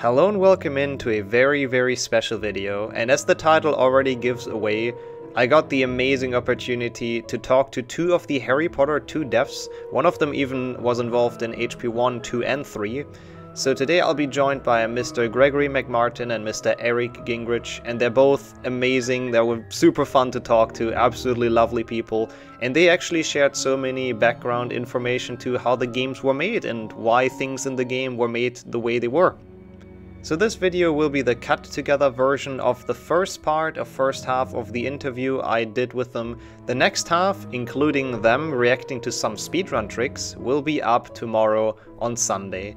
Hello and welcome in to a very, very special video, and as the title already gives away, I got the amazing opportunity to talk to two of the Harry Potter 2 devs. One of them even was involved in HP 1, 2 and 3. So today I'll be joined by Mr. Gregory MacMartin and Mr. Eric Gingrich, and they're both amazing. They were super fun to talk to, absolutely lovely people, and they actually shared so many background information to how the games were made and why things in the game were made the way they were. So this video will be the cut together version of the first part or first half of the interview I did with them. The next half, including them reacting to some speedrun tricks, will be up tomorrow on Sunday.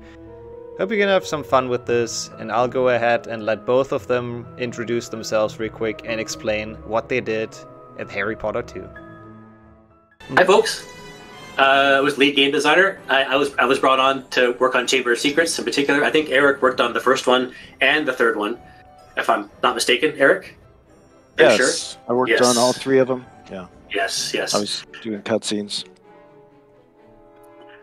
Hope you're gonna have some fun with this, and I'll go ahead and let both of them introduce themselves real quick and explain what they did at Harry Potter 2. Hi folks! I was lead game designer. I was brought on to work on Chamber of Secrets in particular. I think Eric worked on the first one and the third one, if I'm not mistaken. Eric? Yes, sure? I worked on all three of them. Yeah. Yes, yes. I was doing cutscenes.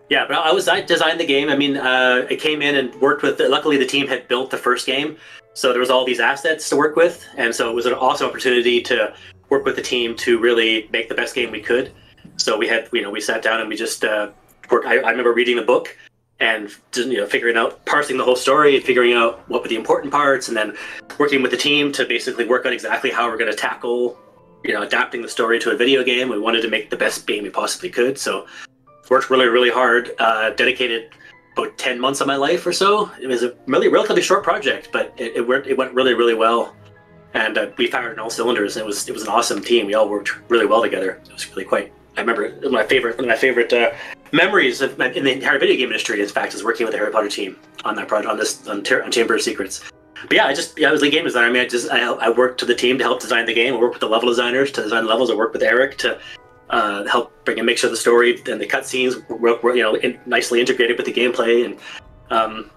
Yeah, but I designed the game. I mean, I came in and worked with. Luckily, the team had built the first game, so there was all these assets to work with, and so it was an awesome opportunity to work with the team to really make the best game we could. So we had, we sat down and we just worked. I remember reading the book and figuring out, parsing the whole story, and figuring out what were the important parts, and then working with the team to basically work out exactly how we're going to tackle, adapting the story to a video game. We wanted to make the best game we possibly could, so worked really, really hard. Dedicated about 10 months of my life or so. It was a really relatively short project, but it went really, really well, and we fired on all cylinders. And it was an awesome team. We all worked really well together. It was really quite. I remember one of my favorite memories in the entire video game industry, in fact, is working with the Harry Potter team on that project, on Chamber of Secrets. But yeah, I was lead game designer. I mean, I worked with the team to help design the game. I worked with the level designers to design the levels. I worked with Eric to help bring and make sure the story and the cutscenes were nicely integrated with the gameplay, and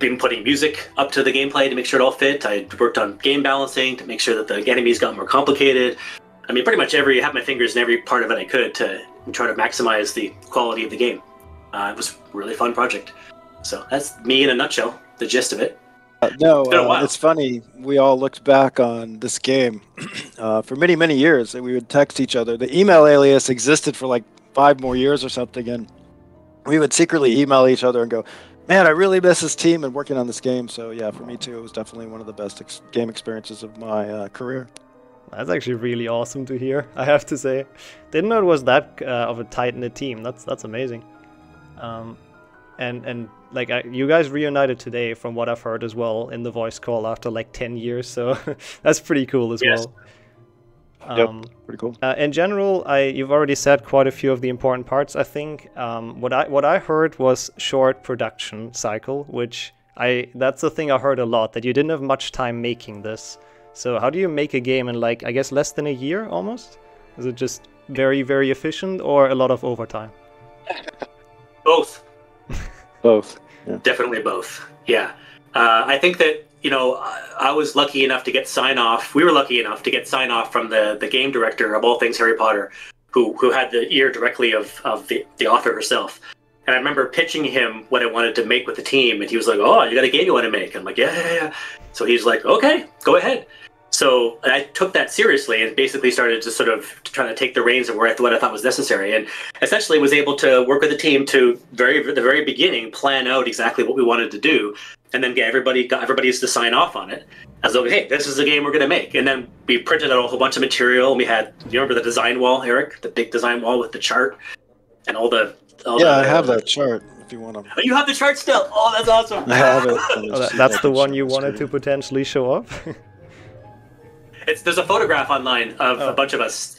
been putting music up to the gameplay to make sure it all fit. I worked on game balancing to make sure that the enemies got more complicated. I mean, pretty much I had my fingers in every part of it I could to try to maximize the quality of the game. It was a really fun project. So that's me in a nutshell, the gist of it. It's funny, we all looked back on this game for many, many years, and we would text each other. The email alias existed for like 5 more years or something, and we would secretly email each other and go, man, I really miss this team and working on this game. So yeah, for me too, it was definitely one of the best game experiences of my career. That's actually really awesome to hear, I have to say. Didn't know it was that of a tight-knit team. That's amazing. You guys reunited today, from what I've heard as well, in the voice call after like 10 years. So that's pretty cool as well. Yep, pretty cool. In general, you've already said quite a few of the important parts, I think. What I heard was short production cycle, which that's the thing I heard a lot, that you didn't have much time making this. So how do you make a game in, like, I guess less than a year almost? Is it just very, very efficient or a lot of overtime? Both. Both. Yeah. Definitely both. Yeah. I think that, I was lucky enough to get sign-off. We were lucky enough to get sign-off from the game director of all things Harry Potter, who had the ear directly of the author herself. And I remember pitching him what I wanted to make with the team, and he was like, oh, you got a game you want to make? I'm like, yeah. So he's like, okay, go ahead. So I took that seriously and basically started to sort of trying to take the reins of what I thought was necessary, and essentially was able to work with the team to the very beginning plan out exactly what we wanted to do, and then get everybody's to sign off on it as though, hey, this is the game we're going to make. And then we printed out a whole bunch of material, and we had, you remember the design wall, Eric? The big design wall with the chart and all the... I have that chart. If you want to... Oh, you have the chart still? Oh, that's awesome. I have it. That's the one you wanted to potentially show up? There's a photograph online of a bunch of us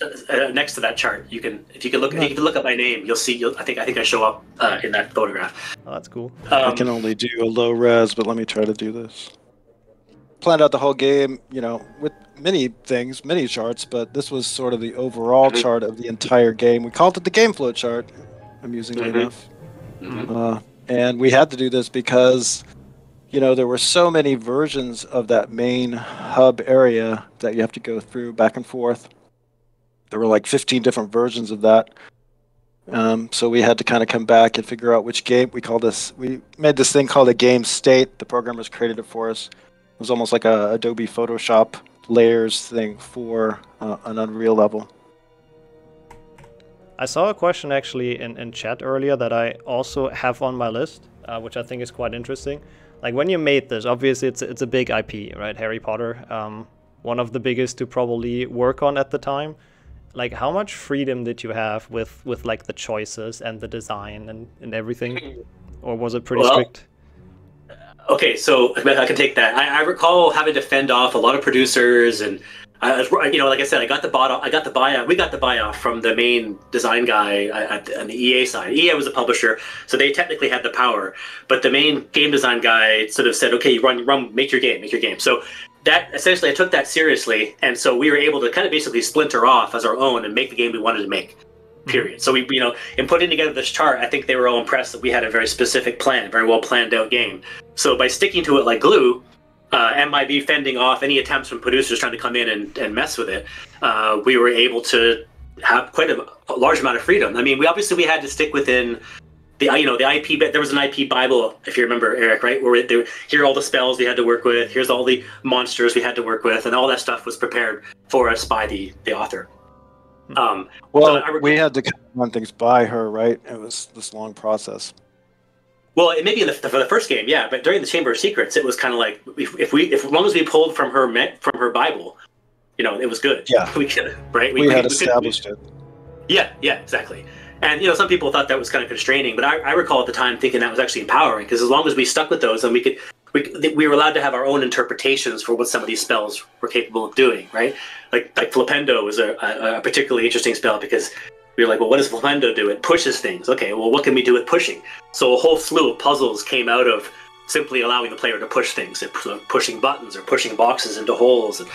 next to that chart. If you look up my name, you'll see. I think I show up in that photograph. Oh, that's cool. I can only do a low res, but let me try to do this. Planned out the whole game, with many charts, but this was sort of the overall chart of the entire game. We called it the game flow chart, amusingly enough. And we had to do this because, there were so many versions of that main hub area that you have to go through back and forth. There were like 15 different versions of that. So we had to kind of come back and figure out which game. We made this thing called a game state. The programmers created it for us. It was almost like a Adobe Photoshop layers thing for an Unreal level. I saw a question actually in chat earlier that I also have on my list, which I think is quite interesting. Like, when you made this, obviously it's a big IP, right? Harry Potter, one of the biggest to probably work on at the time. Like, how much freedom did you have with like the choices and the design and everything, or was it pretty strict? Okay, so I can take that. I recall having to fend off a lot of producers, and like I said, we got the buy-off from the main design guy on the EA side. EA was a publisher, so they technically had the power. But the main game design guy sort of said, "Okay, run, make your game." So that essentially, I took that seriously, and so we were able to kind of basically splinter off as our own and make the game we wanted to make. Period. So we, in putting together this chart, I think they were all impressed that we had a very specific plan, very well planned out game. So by sticking to it like glue, MIB fending off any attempts from producers trying to come in and mess with it, we were able to have quite a large amount of freedom. I mean, we had to stick within the, the IP. There was an IP Bible, if you remember, Eric, right? Where here are all the spells we had to work with. Here's all the monsters we had to work with, and all that stuff was prepared for us by the author. We had to run things by her, right? It was this long process. Well, it may be for the first game, yeah, but during the Chamber of Secrets, it was kind of like as long as we pulled from her Bible, it was good. Yeah, we had established it. Yeah, exactly. And some people thought that was kind of constraining, but I recall at the time thinking that was actually empowering, because as long as we stuck with those, then we were allowed to have our own interpretations for what some of these spells were capable of doing, right? Like Flipendo was a particularly interesting spell, because we were like, well, what does Flipendo do? It pushes things. Okay, well, what can we do with pushing? So a whole slew of puzzles came out of simply allowing the player to push things, pushing buttons or pushing boxes into holes and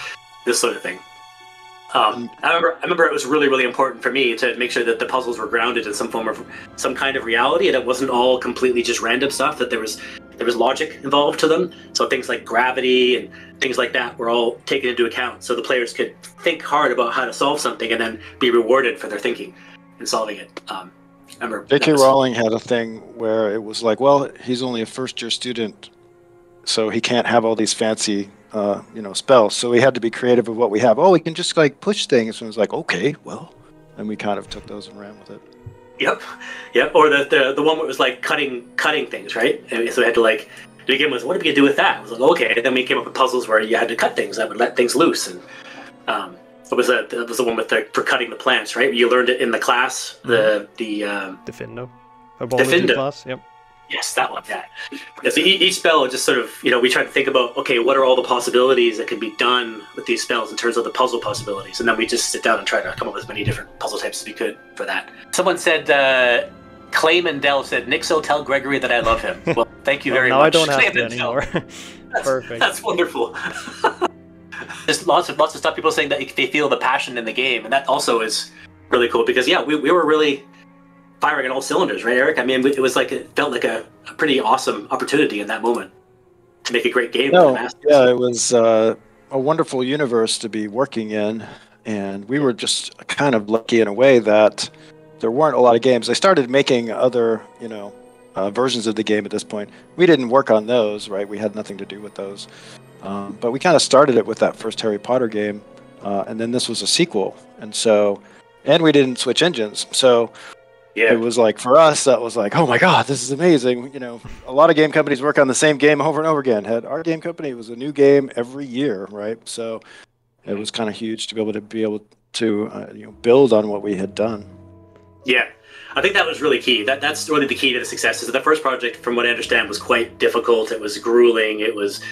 this sort of thing. I remember it was really, really important for me to make sure that the puzzles were grounded in some kind of reality, and it wasn't all completely just random stuff, that there was logic involved to them. So things like gravity and things like that were all taken into account, so the players could think hard about how to solve something and then be rewarded for their thinking and solving it. I remember J.K. Rowling had a thing where it was like, well, he's only a first-year student, so he can't have all these fancy spells. So we had to be creative with what we have. Oh, we can just like push things. And it was like, okay, well, and we kind of took those and ran with it. Yep. Or the one that was like cutting things, right? And so we had to like, to begin with, what do we do with that? I was like, okay. And then we came up with puzzles where you had to cut things that would let things loose. And it was the one with for cutting the plants, right? You learned it in the class, Defindo. Defindo class. Yep. Yes, that one. Yeah. So each spell just sort of, we tried to think about, okay, what are all the possibilities that can be done with these spells in terms of the puzzle possibilities? And then we just sit down and try to come up with as many different puzzle types as we could for that. Someone said, Clay Mendel said, Nixxo, tell Gregory that I love him. Well, thank you very much. I don't have to anymore. Perfect. That's wonderful. There's lots of stuff, people saying that they feel the passion in the game. And that also is really cool because, yeah, we were really firing on all cylinders, right, Eric? I mean, it felt like a pretty awesome opportunity in that moment to make a great game. Yeah, it was a wonderful universe to be working in, and we were just kind of lucky in a way that there weren't a lot of games. They started making other, versions of the game at this point. We didn't work on those, right? We had nothing to do with those, but we kind of started it with that first Harry Potter game, and then this was a sequel, and we didn't switch engines, so. Yeah. It was like, for us, that was like, oh my God, this is amazing. A lot of game companies work on the same game over and over again. Our game company was a new game every year, right? So it was kind of huge to be able to build on what we had done. Yeah, I think that was really key. That's really the key to the success. Is that the first project, from what I understand, was quite difficult. It was grueling. It was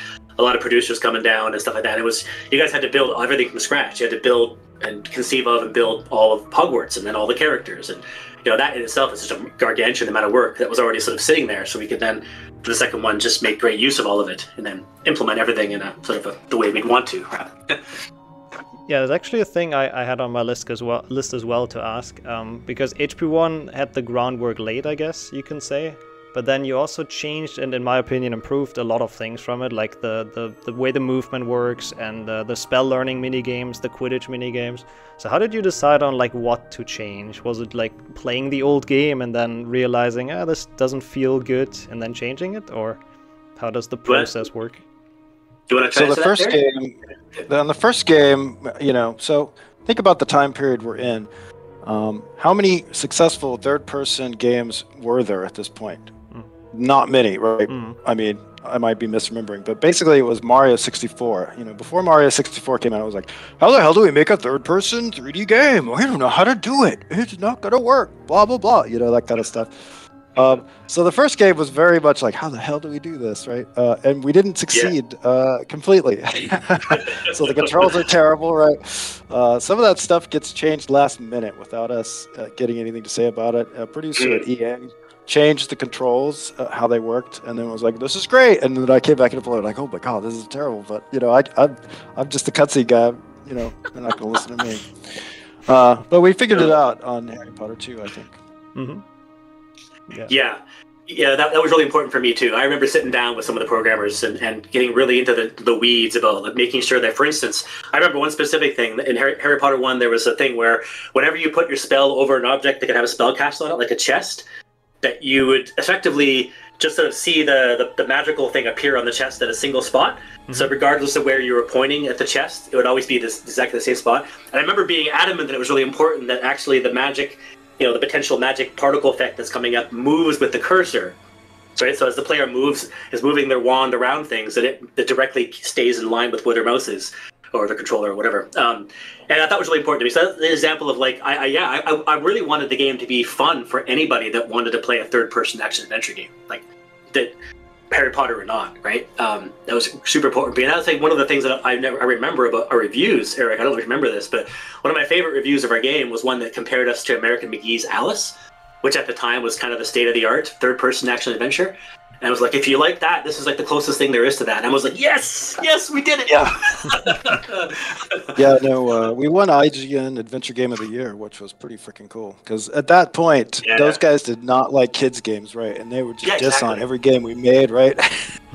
a lot of producers coming down and stuff like that. It was, you guys had to build everything from scratch. You had to build and conceive of and build all of Hogwarts and then all the characters, and that in itself is just a gargantuan amount of work that was already sort of sitting there. So we could then, for the second one, just make great use of all of it and then implement everything in the way we'd want to. Yeah, there's actually a thing I had on my list as well to ask, because HP1 had the groundwork laid, I guess you can say. But then you also changed and, in my opinion, improved a lot of things from it, like the way the movement works and the spell learning minigames, the Quidditch minigames. So how did you decide on like what to change? Was it like playing the old game and then realizing, ah, this doesn't feel good, and then changing it, or how does the process work? Do you want to try on the first game, you know, so think about the time period we're in. How many successful third-person games were there at this point? Not many, right? I mean, I might be misremembering, but basically it was Mario 64. You know, before Mario 64 came out, I was like, how the hell do we make a third-person 3D game? I don't know how to do it. It's not going to work. Blah, blah, blah. You know, that kind of stuff. So the first game was very much like, how the hell do we do this, right? And we didn't succeed completely. So the controls are terrible, right? Some of that stuff gets changed last minute without us getting anything to say about it. A producer at EA changed the controls, how they worked, and then was like, this is great. And then I came back and uploaded, like, oh my god, this is terrible. But, you know, I'm just a cutscene guy. You know, they're not going to listen to me. But we figured it out on Harry Potter 2, I think. Mm-hmm. Yeah, that was really important for me too. I remember sitting down with some of the programmers and getting really into the weeds about like, making sure that, for instance, I remember one specific thing. In Harry Potter 1, there was a thing where whenever you put your spell over an object that could have a spell cast on it, like a chest, that you would effectively just sort of see the magical thing appear on the chest at a single spot. So regardless of where you were pointing at the chest, it would always be this exactly the same spot. And I remember being adamant that it was really important that actually the magic, you know, the potential magic particle effect that's coming up moves with the cursor, right? So as the player is moving their wand around things, and it directly stays in line with what their mouse is, or the controller, or whatever. And I thought it was really important to me. So that's an example of like, I really wanted the game to be fun for anybody that wanted to play a third-person action-adventure game, like that, Harry Potter or not, right? That was super important. And I would say one of the things that I remember about our reviews, Eric, I don't remember this, but one of my favorite reviews of our game was one that compared us to American McGee's Alice, which at the time was kind of the state-of-the-art third-person action-adventure. And I was like, if you like that, this is like the closest thing there is to that. And I was like, yes! Yes, we did it! Yeah, we won IGN Adventure Game of the Year, which was pretty freaking cool. Because at that point, those guys did not like kids' games, right? And they were just on every game we made, right?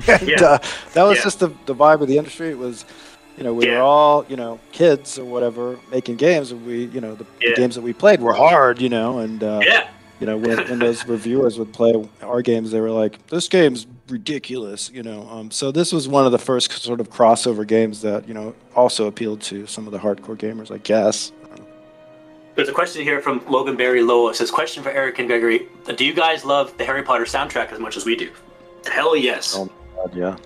That was just the vibe of the industry. It was, you know, we were all, you know, kids or whatever making games. And we, you know, the games that we played were hard, you know, and... You know, when those reviewers would play our games, they were like, this game's ridiculous, you know. So this was one of the first sort of crossover games that, you know, also appealed to some of the hardcore gamers, I guess. There's a question here from Logan Barry Lowell. It says, question for Eric and Gregory. Do you guys love the Harry Potter soundtrack as much as we do? Hell yes. Oh, my God, yeah.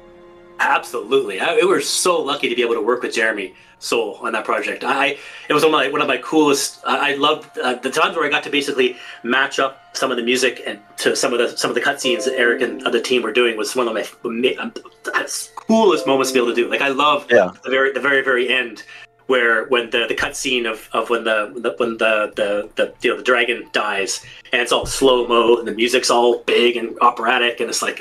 Absolutely. We were so lucky to be able to work with Jeremy Seoul on that project. It was one of my coolest. I loved the times where I got to basically match up some of the music and to some of the cutscenes that Eric and the team were doing was one of my coolest moments to be able to do. Like I love the very end where when the cutscene of when the dragon dies and it's all slow mo and the music's all big and operatic and it's like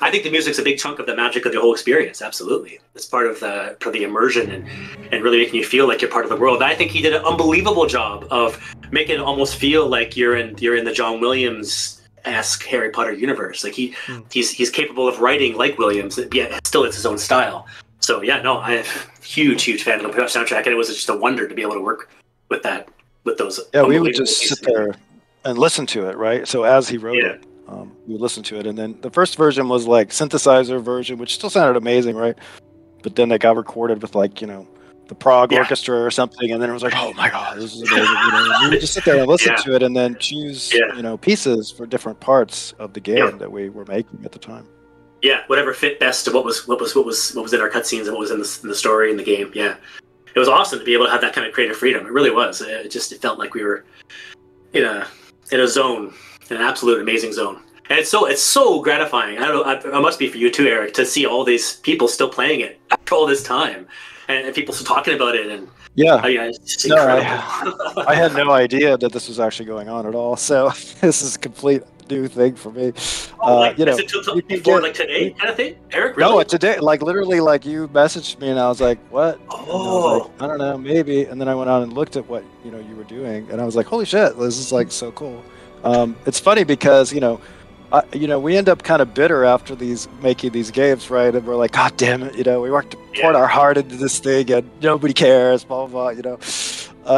I think the music's a big chunk of the magic of the whole experience. Absolutely, it's part of the immersion and really making you feel like you're part of the world. And I think he did an unbelievable job of making it almost feel like you're in the John Williams-esque Harry Potter universe. Like he's capable of writing like Williams, yet still it's his own style. So I'm a huge fan of the soundtrack, and it was just a wonder to be able to work with that with those. Yeah, we would just sit there and listen to it, right? So as he wrote it. We listened to it, and then the first version was like synthesizer version, which still sounded amazing, right? But then they got recorded with like, you know, the Prague Orchestra or something, and then it was like, oh my god, this is amazing. You know, we would just sit there and listen to it, and then choose you know, pieces for different parts of the game that we were making at the time. Yeah, whatever fit best to what was in our cutscenes and what was in the story and the game. Yeah, it was awesome to be able to have that kind of creative freedom. It really was. It felt like we were in a zone. An absolute amazing zone, and it's so gratifying. I don't know, it must be for you too, Eric, to see all these people still playing it after all this time, and people still talking about it. And it's incredible. I had no idea that this was actually going on at all. So this is a complete new thing for me. Is it till before like today kind of thing, Eric? Really? No, today. Like literally, like you messaged me, and I was like, "What?" Oh, I don't know, maybe. And then I went out and looked at what you were doing, and I was like, "Holy shit, this is like so cool." It's funny because, you know, you know, we end up kind of bitter after making these games, right? And we're like, God damn it, you know, we worked poured our heart into this thing, and nobody cares, blah blah blah, you know.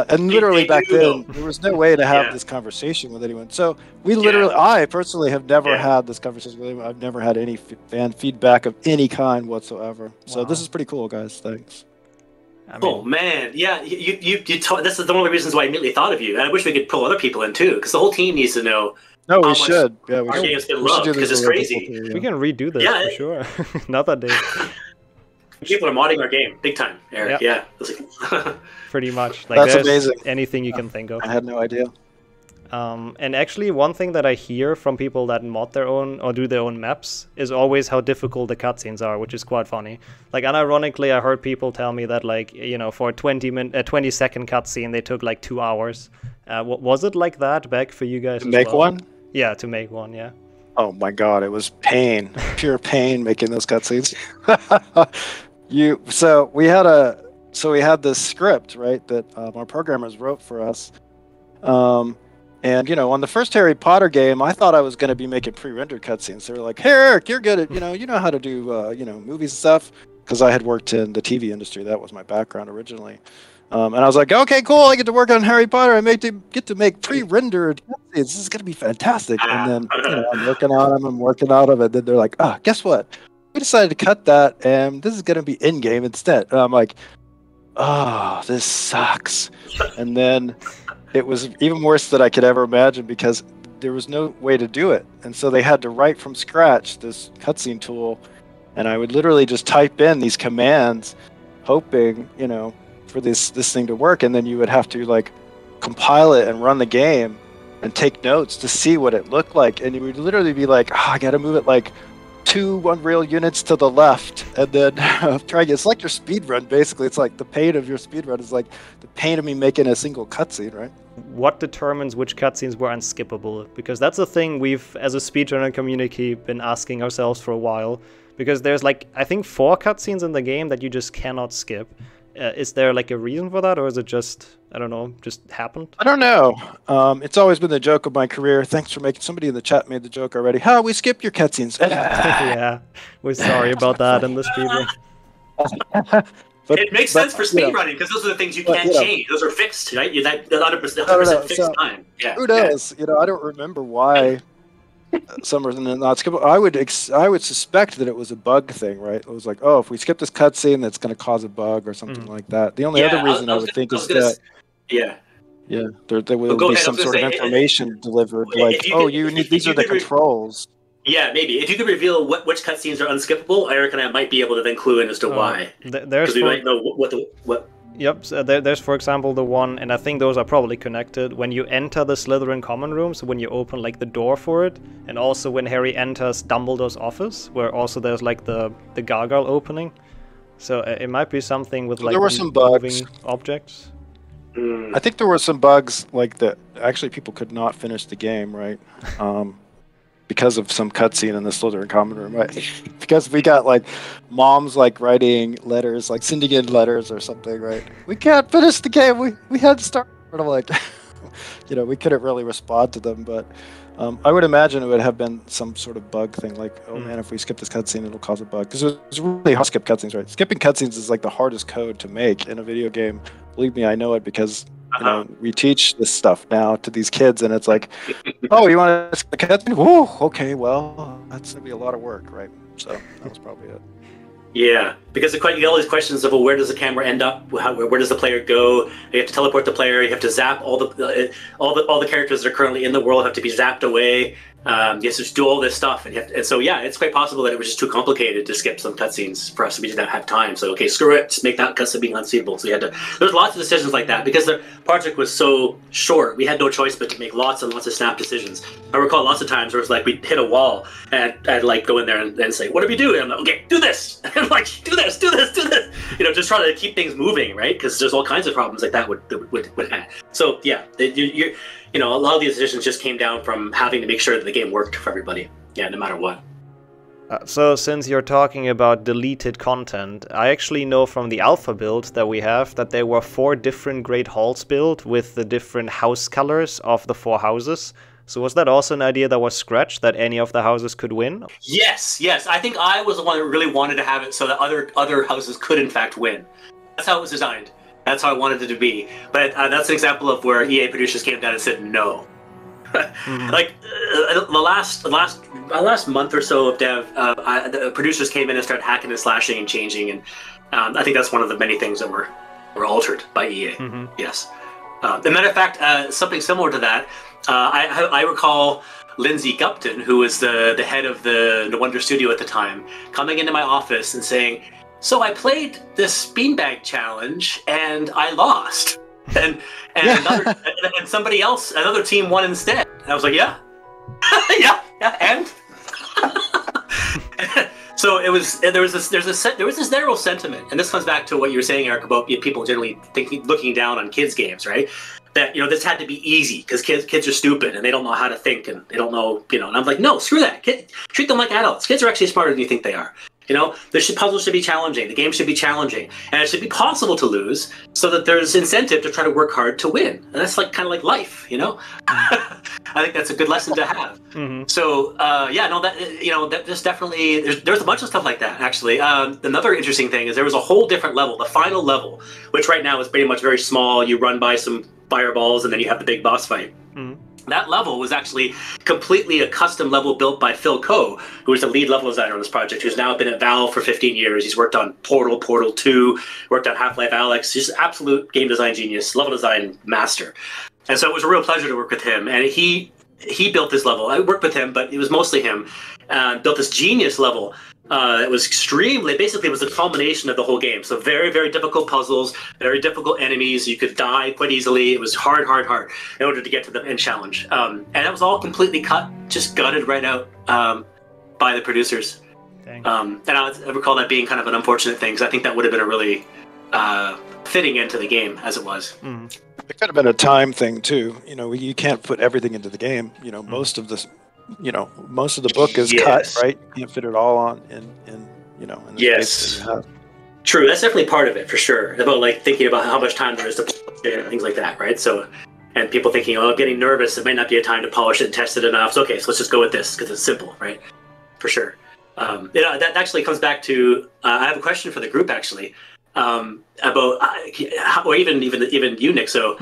And literally back then, there was no way to have this conversation with anyone. So we literally, I personally have never had this conversation with anyone. I've never had any fan feedback of any kind whatsoever. Wow. So this is pretty cool, guys. Thanks. I mean, oh man, yeah. This is the only reasons why I immediately thought of you, and I wish we could pull other people in too, because the whole team needs to know. No, we should. Yeah, we should. Games get loved because it's crazy. People, yeah. We can redo this for sure. Not that day. People are modding our game big time, Eric. Yep. Yeah, pretty much. Like, that's amazing. Anything you can think of. I had no idea. And actually, one thing that I hear from people that mod their own or do their own maps is always how difficult the cutscenes are, which is quite funny. Like, unironically, I heard people tell me that, like, you know, for a 20-second cutscene, they took like 2 hours. Was it like that back for you guys? To make one? Yeah, to make one. Yeah. Oh my God, it was pain, pure pain making those cutscenes. So we had this script, right, that our programmers wrote for us. And, you know, on the first Harry Potter game, I thought I was going to be making pre-rendered cutscenes. They were like, hey, Eric, you're good at, you know how to do, you know, movies and stuff. Because I had worked in the TV industry. That was my background originally. And I was like, okay, cool. I get to work on Harry Potter. I get to make pre-rendered cutscenes. This is going to be fantastic. And then, you know, I'm working on them. And then they're like, ah, guess what? We decided to cut that. And this is going to be in-game instead. And I'm like, oh, this sucks. And then... it was even worse than I could ever imagine because there was no way to do it. And so they had to write from scratch this cutscene tool. And I would literally just type in these commands, hoping, you know, for this thing to work. And then you would have to, like, compile it and run the game and take notes to see what it looked like. And you would literally be like, oh, I got to move it like 2 unreal units to the left, and then trying. It's like your speed run, basically. It's like the pain of your speed run is like the pain of me making a single cutscene, right? What determines which cutscenes were unskippable? Because that's a thing we've, as a speedrunner community, been asking ourselves for a while. Because there's like, I think 4 cutscenes in the game that you just cannot skip. Is there like a reason for that, or is it just, I don't know, just happened? I don't know. It's always been the joke of my career. Thanks for making, somebody in the chat made the joke already. How we skip your cutscenes. Yeah, we're sorry about that in the speedrun. It makes sense for speedrunning because those are the things you can't change. Those are fixed, right? You're that 100% fixed time. Yeah. Who knows? You know, I don't remember why. Some reason they're not skippable. I would suspect that it was a bug thing, right? It was like, oh, if we skip this cutscene, that's going to cause a bug or something like that. The only other reason I would think is that there would be some sort of information delivered, like, oh, you need these are the controls. Yeah, maybe if you could reveal which cutscenes are unskippable, Eric and I might be able to then clue in as to why, because we might know what. Yep, so there's, for example, the one, and I think those are probably connected, when you enter the Slytherin common room, so when you open, like, the door for it, and also when Harry enters Dumbledore's office, where also there's, like, the gargoyle opening. So it might be something with, like, there were some bugs. Objects. I think there were some bugs, like, that actually people could not finish the game, right? Because of some cutscene in the Slytherin common room, right? Because we got, like, moms, like, writing letters, like, sending in letters or something, right? We can't finish the game. We had to start. And I'm like, you know, we couldn't really respond to them, but I would imagine it would have been some sort of bug thing, like, oh, man, if we skip this cutscene, it'll cause a bug. Because it was really hard to skip cutscenes, right? Skipping cutscenes is, like, the hardest code to make in a video game. Believe me, I know it because... you know, we teach this stuff now to these kids, and it's like, oh, you want to cut? Woo, okay, well, that's gonna be a lot of work, right? So that was probably it. Yeah, because you get all these questions of, well, where does the camera end up? Where does the player go? You have to teleport the player. You have to zap all the characters that are currently in the world have to be zapped away. You have to do all this stuff, and so yeah, it's quite possible that it was just too complicated to skip some cutscenes for us. We didn't have time, so okay, screw it, just make that cutscene unseeable. So you had to. There's lots of decisions like that because the project was so short. We had no choice but to make lots and lots of snap decisions. I recall lots of times where it was like we'd hit a wall, and I'd like go in there and say, "What do we do?" And I'm like, "Okay, do this." And I'm like, "Do this, do this, do this." You know, just trying to keep things moving, right? Because there's all kinds of problems like that would have. So yeah, you know, a lot of these decisions just came down from having to make sure that the game worked for everybody, yeah, no matter what. So since you're talking about deleted content, I actually know from the alpha build that we have that there were 4 different Great Halls built with the different house colors of the 4 houses. So was that also an idea that was scratched, that any of the houses could win? Yes. I think I was the one that really wanted to have it so that other houses could, in fact, win. That's how it was designed. That's how I wanted it to be. But that's an example of where EA producers came down and said no. Like the last month or so of dev, the producers came in and started hacking and slashing and changing, and I think that's one of the many things that were altered by EA. Yes. As a matter of fact, something similar to that, I recall Lindsey Gupton, who was the head of the Wonder Studio at the time, coming into my office and saying, "So I played this beanbag challenge and I lost." And somebody else, another team won instead. And I was like, yeah, yeah, and so it was. There was this narrow sentiment, and this comes back to what you were saying, Eric, about people generally looking down on kids' games, right? That this had to be easy because kids are stupid and they don't know how to think and they don't know, And I'm like, no, screw that. Treat them like adults. Kids are actually smarter than you think they are. Puzzles should be challenging. The game should be challenging, and it should be possible to lose, so that there's incentive to try to work hard to win. And that's kind of like life, I think that's a good lesson to have. So that just definitely there's a bunch of stuff like that actually. Another interesting thing is there was a whole different level, the final level, which right now is pretty much very small. You run by some fireballs, and then you have the big boss fight. That level was actually completely a custom level built by Phil Coe, who was the lead level designer on this project, who's now been at Valve for 15 years. He's worked on Portal 2, worked on Half-Life Alex. He's an absolute game design genius, level design master. And so it was a real pleasure to work with him. And he built this level. I worked with him, but it was mostly him. Built this genius level. It was basically it was a culmination of the whole game. So very, very difficult puzzles, very difficult enemies. You could die quite easily. It was hard in order to get to the end challenge. And that was all completely gutted right out by the producers. And I recall that being kind of an unfortunate thing, because I think that would have been a really fitting end to the game as it was. It could have been a time thing too. You can't put everything into the game. Most of the book is cut, right? You can't fit it all on in the space that you have. True, that's definitely part of it for sure. About thinking about how much time there is to polish it and things like that, right? So, and people thinking, oh, I'm getting nervous. It might not be a time to polish it and test it enough. So, okay, so let's just go with this because it's simple, right? For sure. That actually comes back to I have a question for the group actually about or even you, Nixxo.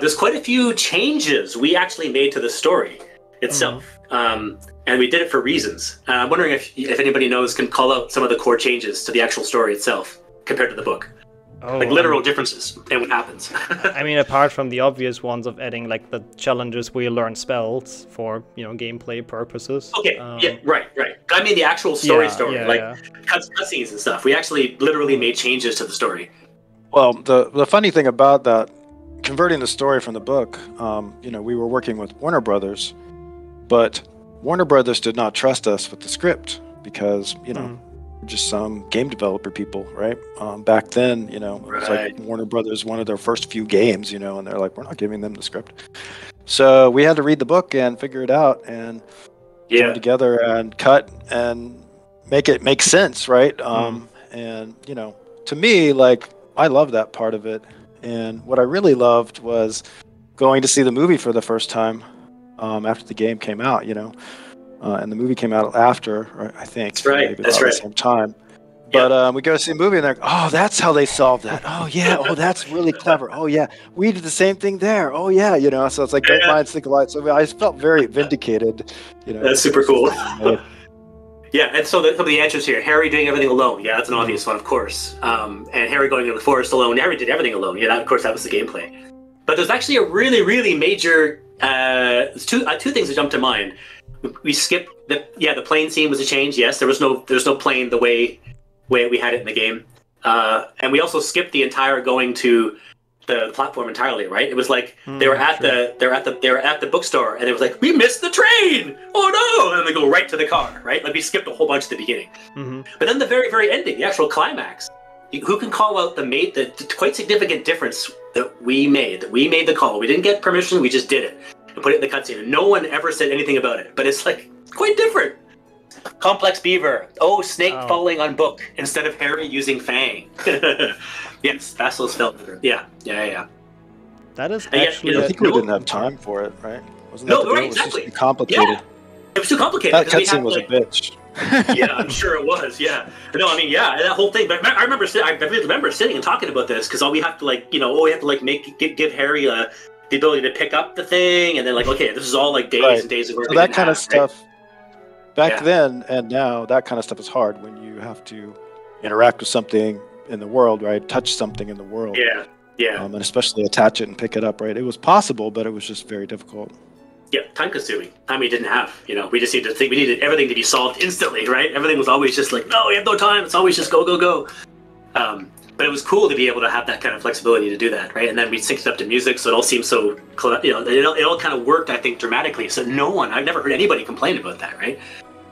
There's quite a few changes we actually made to the story itself. And we did it for reasons. I'm wondering if anybody knows can call out some of the core changes to the actual story itself compared to the book. Literal differences and what happens. Apart from the obvious ones of adding the challenges where you learn spells for gameplay purposes. Right. I mean the actual story. Cutscenes and stuff. We actually literally made changes to the story. Well, the funny thing about that, converting the story from the book, we were working with Warner Brothers. But Warner Brothers did not trust us with the script because, just some game developer people, right? Back then, it was Warner Brothers, one of their first few games, and they're like, we're not giving them the script. So we had to read the book and figure it out and come together and cut and make it make sense, right? To me, I love that part of it. And what I really loved was going to see the movie for the first time. After the game came out, and the movie came out after, I think. That's right. At the same time. But we go see a movie and they're like, oh, that's how they solved that. Oh, yeah. Oh, that's really clever. Oh, yeah. We did the same thing there. Oh, yeah. So it's like great minds think alike. So I felt very vindicated. That's super cool. And so some of the answers here. Harry doing everything alone. Yeah, that's an obvious one, of course. And Harry going into the forest alone. Harry did everything alone. Yeah, that was the gameplay. But there's actually a really, really major... two things that jumped to mind. We skipped the plane scene was a change. Yes, there's no plane the way we had it in the game. And we also skipped the entire going to the platform entirely. Right? It was like they were at the bookstore and it was like we missed the train. Oh no! And they go right to the car. Right? Like we skipped a whole bunch at the beginning. But then the very very ending, the actual climax. Who can call out the quite significant difference that we made? That we made the call. We didn't get permission. We just did it and put it in the cutscene. No one ever said anything about it. But it's quite different. Complex beaver. Oh, snake falling on book instead of Harry using fang. Yes, Vassal's felt better. Yeah. That is actually. I think we didn't have time for it, right? Wasn't no, that right, exactly. It was too complicated. Yeah. It was too complicated. That cutscene was like, a bitch. Yeah, I'm sure it was. Yeah, no, I mean, yeah, that whole thing. But I remember, sitting and talking about this because all we have to like, you know, all we have to like give Harry the ability to pick up the thing, and then like, okay, this is all like days and days of work. So that kind of stuff back then and now, that kind of stuff is hard when you have to interact with something in the world, right? Touch something in the world. Yeah, yeah. And especially attach it and pick it up, right? It was possible, but it was just very difficult. Yeah, time-consuming. Time we didn't have. You know, we just needed to think. We needed everything to be solved instantly, right? Everything was always just like, no, we have no time. It's always just go, go, go. But it was cool to be able to have that kind of flexibility to do that, right? And then we synced it up to music, so it all seemed so, you know, it all kind of worked, I think, dramatically. So I've never heard anybody complain about that, right?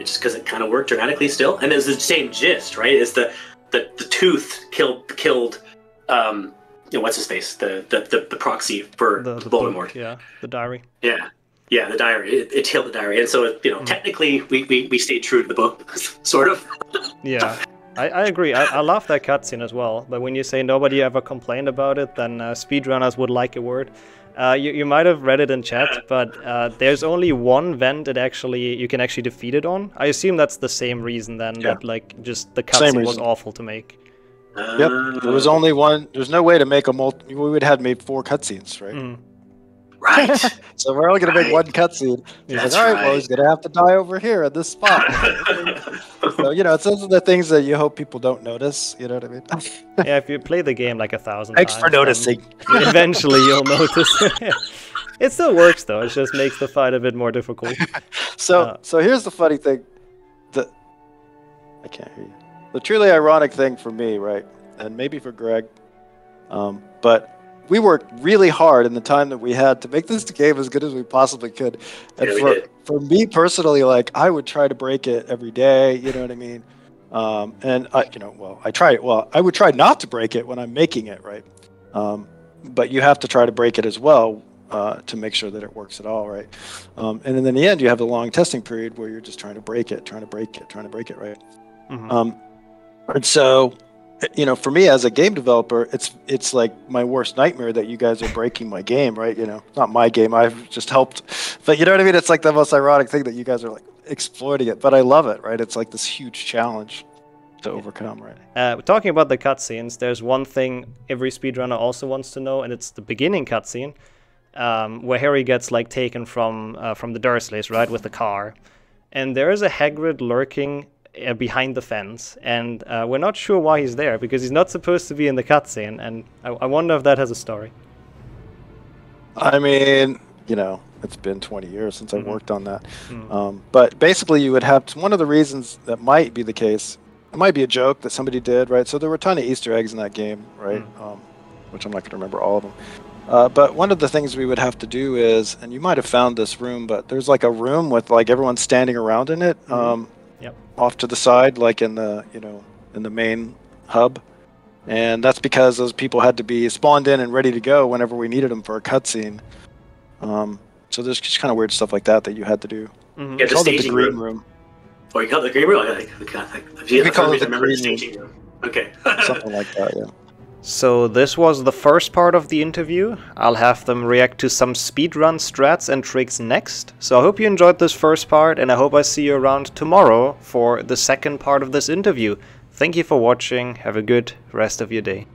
It's just because it kind of worked dramatically still, and it's the same gist, right? Is the tooth killed. You know, what's his face? The proxy for the Voldemort. Book, yeah, the diary. Yeah. Yeah, the diary. It killed the diary, and so you know, technically, we stayed true to the book, sort of. Yeah, I agree. I love that cutscene as well. But when you say nobody ever complained about it, then speedrunners would like a word. You might have read it in chat, but there's only one vent that you can actually defeat it on. I assume that's the same reason then that like just the cutscene was awful to make. Yep, there was only one. There's no way to make a multi. We would have made 4 cutscenes, right? Mm. Right. So we're only going to make one cutscene. He's like, all right, well, he's going to have to die over here at this spot. So, you know, it's those are the things that you hope people don't notice. You know what I mean? Yeah, if you play the game like 1,000 times. Thanks for noticing. Eventually you'll notice. It still works, though. It just makes the fight a bit more difficult. So here's the funny thing. I can't hear you. The truly ironic thing for me, right, and maybe for Greg, but... we worked really hard in the time that we had to make this game as good as we possibly could. And for me personally, like I would try to break it every day. You know what I mean? And I, you know, well, I try it. Well, I would try not to break it when I'm making it. Right. But you have to try to break it as well to make sure that it works at all. Right. And then in the end, you have the long testing period where you're just trying to break it. Right. Mm-hmm. And so, you know, for me as a game developer, it's like my worst nightmare that you guys are breaking my game, right? You know, not my game. I've just helped. But you know what I mean? It's like the most ironic thing that you guys are like exploiting it. But I love it, right? It's like this huge challenge to overcome, right? Talking about the cutscenes, there's one thing every speedrunner also wants to know, and it's the beginning cutscene where Harry gets like taken from the Dursleys, right, with the car. And there is a Hagrid lurking behind the fence, and we're not sure why he's there because he's not supposed to be in the cutscene, and I wonder if that has a story. I mean, you know, it's been 20 years since I've worked on that. But basically you would have one of the reasons that might be the case, it might be a joke that somebody did, right? So there were a ton of Easter eggs in that game, right? Which I'm not going to remember all of them. But one of the things we would have to do is, and you might have found this room, but there's like a room with like everyone standing around in it. Off to the side, like in the, you know, in the main hub. And that's because those people had to be spawned in and ready to go whenever we needed them for a cutscene. So there's just kind of weird stuff like that that you had to do. Yeah, it's called it the green room. Or you call it the green room? I remember the staging room. Okay. Something like that, yeah. So this was the first part of the interview. I'll have them react to some speedrun strats and tricks next. So I hope you enjoyed this first part, and I hope I see you around tomorrow for the second part of this interview. Thank you for watching. Have a good rest of your day.